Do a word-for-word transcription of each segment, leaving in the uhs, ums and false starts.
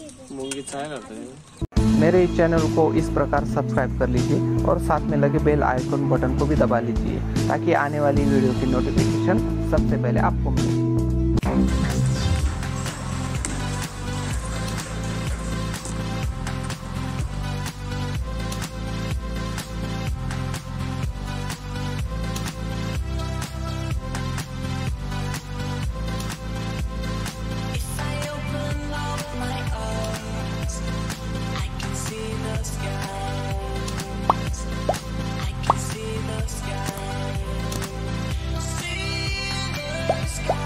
मूंगी छाया करते हैं। मेरे इस चैनल को इस प्रकार सब्सक्राइब कर लीजिए और साथ में लगे बेल आइकन बटन को भी दबा लीजिए ताकि आने वाली वीडियो की नोटिफिकेशन सबसे पहले आपको मिले। Sky, see the sky.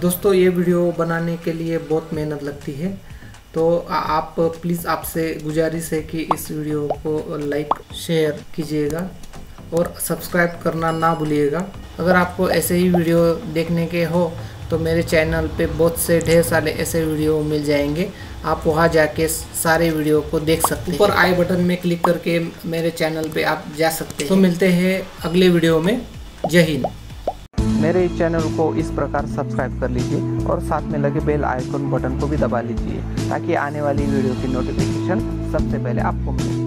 दोस्तों ये वीडियो बनाने के लिए बहुत मेहनत लगती है, तो आप प्लीज़ आपसे गुजारिश है कि इस वीडियो को लाइक शेयर कीजिएगा और सब्सक्राइब करना ना भूलिएगा। अगर आपको ऐसे ही वीडियो देखने के हो तो मेरे चैनल पे बहुत से ढेर सारे ऐसे वीडियो मिल जाएंगे, आप वहाँ जाके सारे वीडियो को देख सकते हैं। ऊपर आई बटन में क्लिक करके मेरे चैनल पे आप जा सकते हैं। तो मिलते हैं अगले वीडियो में। जय हिंद। मेरे इस चैनल को इस प्रकार सब्सक्राइब कर लीजिए और साथ में लगे बेल आइकॉन बटन को भी दबा लीजिए ताकि आने वाली वीडियो की नोटिफिकेशन सबसे पहले आपको मिले।